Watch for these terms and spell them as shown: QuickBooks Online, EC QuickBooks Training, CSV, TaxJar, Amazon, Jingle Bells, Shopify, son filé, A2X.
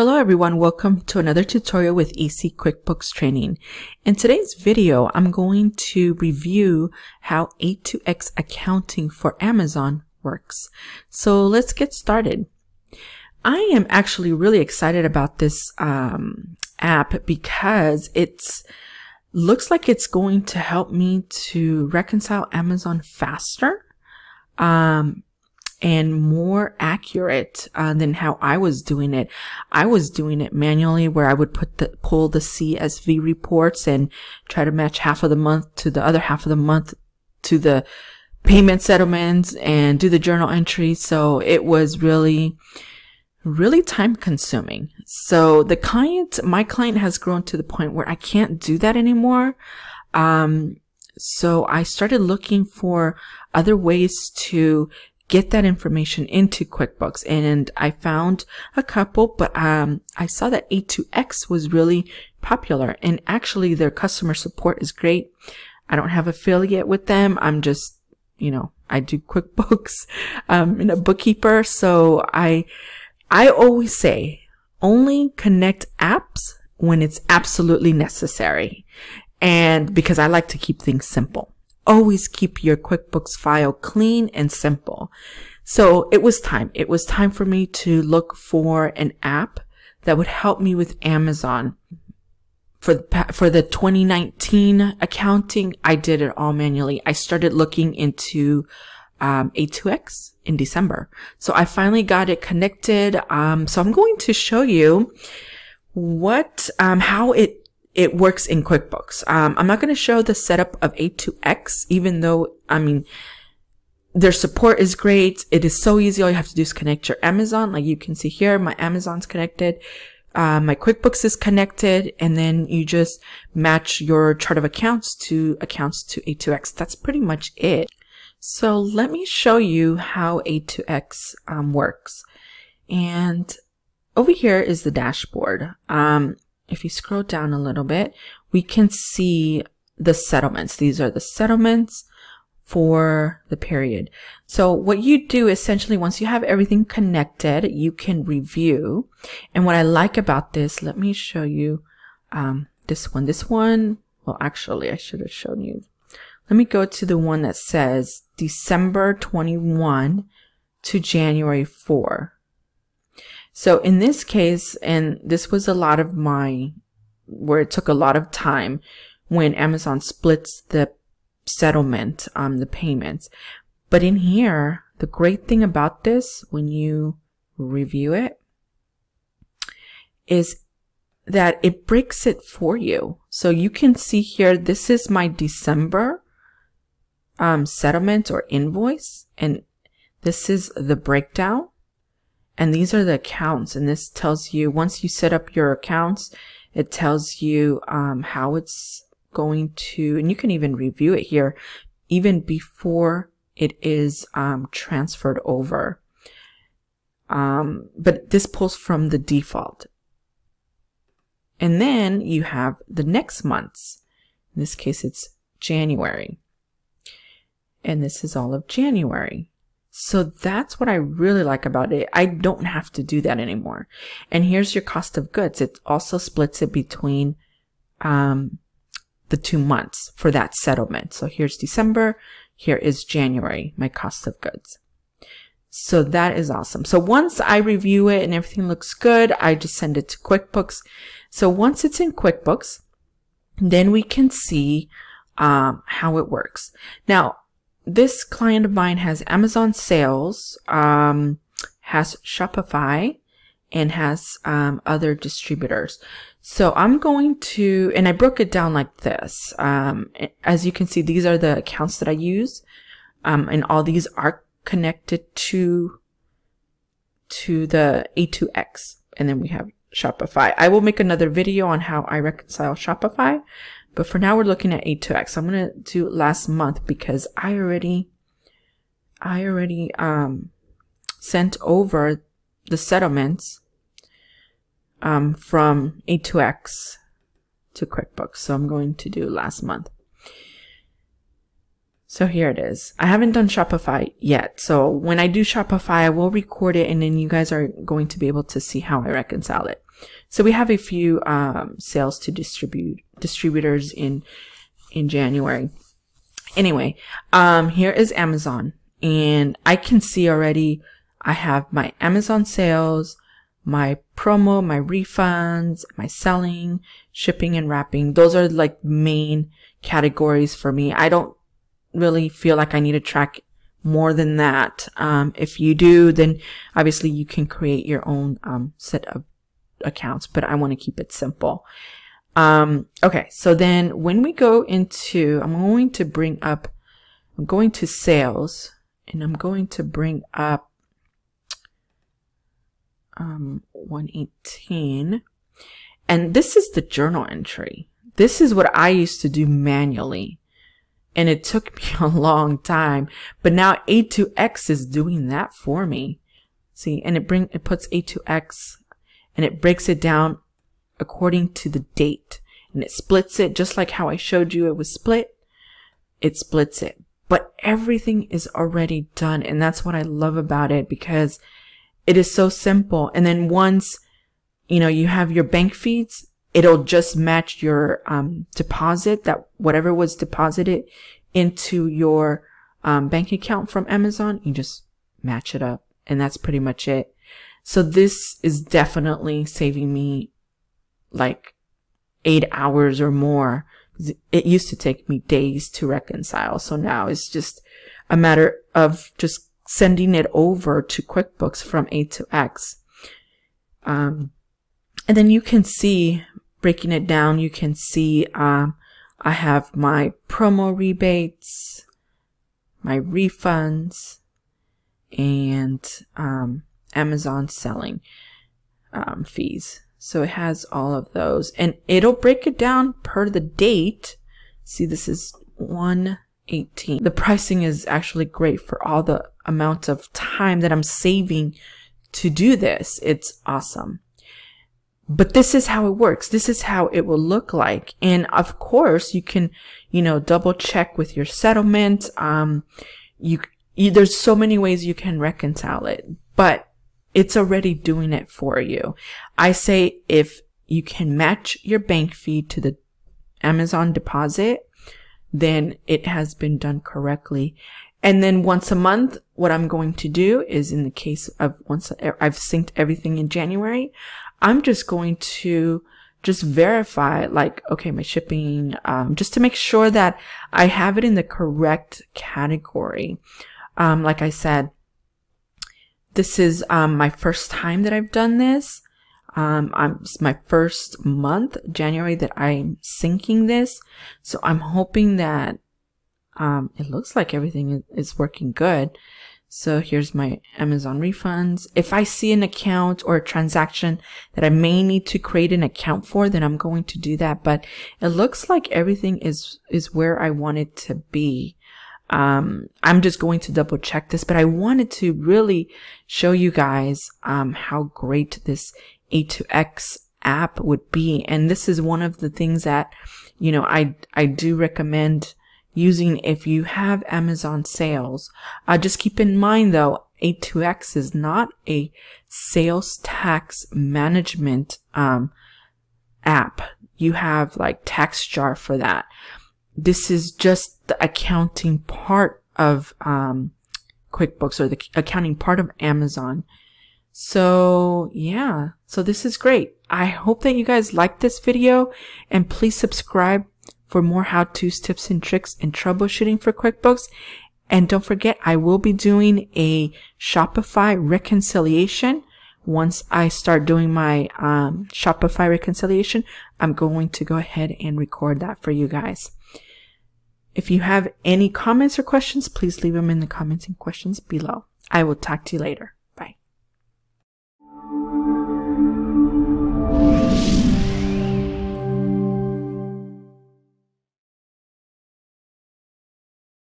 Hello everyone, welcome to another tutorial with EC QuickBooks Training. In today's video, I'm going to review how A2X accounting for Amazon works. So let's get started. I am actually really excited about this app because it looks like it's going to help me to reconcile Amazon faster and more accurate than how I was doing it. I was doing it manually where I would pull the CSV reports and try to match half of the month to the other half of the month to the payment settlements and do the journal entry. So it was really time consuming. So my client has grown to the point where I can't do that anymore. So I started looking for other ways to get that information into QuickBooks, and I found a couple, but I saw that A2X was really popular, and actually their customer support is great. I don't have affiliate with them. I'm just, you know, I do QuickBooks in a bookkeeper. So I always say only connect apps when it's absolutely necessary, and because I like to keep things simple. Always keep your QuickBooks file clean and simple. So it was time. It was time for me to look for an app that would help me with Amazon. For the 2019 accounting, I did it all manually. I started looking into A2X in December. So I finally got it connected. So I'm going to show you what, how it works in QuickBooks. I'm not going to show the setup of A2X, even though, I mean, their support is great. It is so easy. All you have to do is connect your Amazon. Like you can see here, my Amazon's connected. My QuickBooks is connected. And then you just match your chart of accounts to A2X. That's pretty much it. So let me show you how A2X works. And over here is the dashboard. If you scroll down a little bit, we can see the settlements. These are the settlements for the period. So what you do essentially, once you have everything connected, you can review. And what I like about this, let me show you this one. This one, well, actually, I should have shown you. Let me go to the one that says December 21 to January 4. So in this case, and this was a lot of where it took a lot of time when Amazon splits the settlement, the payments. But in here, the great thing about this, when you review it, is that it breaks it for you. So you can see here, this is my December settlement or invoice, and this is the breakdown. And these are the accounts, and this tells you, once you set up your accounts, it tells you how it's going to, and you can even review it here, even before it is transferred over. But this pulls from the default. And then you have the next months. In this case, it's January. And this is all of January. So that's what I really like about it. I don't have to do that anymore. And here's your cost of goods. It also splits it between the 2 months for that settlement. So here's December. Here is January, my cost of goods. So that is awesome. So once I review it and everything looks good, I just send it to QuickBooks. So once it's in QuickBooks, then we can see how it works. Now, this client of mine has Amazon sales, has Shopify, and has other distributors. So I'm going to, and I broke it down like this. As you can see, these are the accounts that I use, and all these are connected to the A2X. And then we have Shopify. I will make another video on how I reconcile Shopify. But for now, we're looking at A2X. I'm going to do last month because I already sent over the settlements from A2X to QuickBooks. So I'm going to do last month. So here it is. I haven't done Shopify yet. So when I do Shopify, I will record it and then you guys are going to be able to see how I reconcile it. So we have a few sales to distributors in January. Anyway, here is Amazon, and I can see already I have my Amazon sales, my promo, my refunds, my selling, shipping and wrapping. Those are like main categories for me. I don't really feel like I need to track more than that. If you do, then obviously you can create your own set of accounts, but I want to keep it simple. Okay, so then when we go into, I'm going to sales, and I'm going to bring up 118, and this is the journal entry. This is what I used to do manually, and it took me a long time, but now A2X is doing that for me. See, and it puts A2X, and it breaks it down according to the date, and it splits it just like how I showed you it was split. It splits it, but everything is already done, and that's what I love about it, because it is so simple. And then once you know you have your bank feeds, it'll just match your deposit, that whatever was deposited into your bank account from Amazon, you just match it up, and that's pretty much it. So this is definitely saving me like 8 hours or more. It used to take me days to reconcile, so now it's just a matter of just sending it over to QuickBooks from A2X. And then you can see, breaking it down, you can see I have my promo rebates, my refunds, and Amazon selling fees. So it has all of those, and it'll break it down per the date. See, this is 118. The pricing is actually great for all the amount of time that I'm saving to do this. It's awesome. But this is how it works. This is how it will look like. And of course you can, you know, double check with your settlement. There's so many ways you can reconcile it, but it's already doing it for you. I say if you can match your bank feed to the Amazon deposit, then it has been done correctly. And then once a month, what I'm going to do is, in the case of once I've synced everything in January, I'm just going to just verify, like, okay, my shipping, just to make sure that I have it in the correct category. Like I said, this is my first time that I've done this. It's my first month, January, that I'm syncing this. So I'm hoping that it looks like everything is working good. So here's my Amazon refunds. If I see an account or a transaction that I may need to create an account for, then I'm going to do that. But it looks like everything is where I want it to be. I'm just going to double check this, but I wanted to really show you guys how great this A2X app would be. And this is one of the things that, you know, I do recommend using if you have Amazon sales. Just keep in mind though, A2X is not a sales tax management app. You have like TaxJar for that. This is just the accounting part of QuickBooks, or the accounting part of Amazon. So yeah, so this is great. I hope that you guys like this video, and please subscribe for more how-tos, tips and tricks, and troubleshooting for QuickBooks. And don't forget, I will be doing a Shopify reconciliation. Once I start doing my Shopify reconciliation, I'm going to go ahead and record that for you guys. If you have any comments or questions, please leave them in the comments and questions below. I will talk to you later.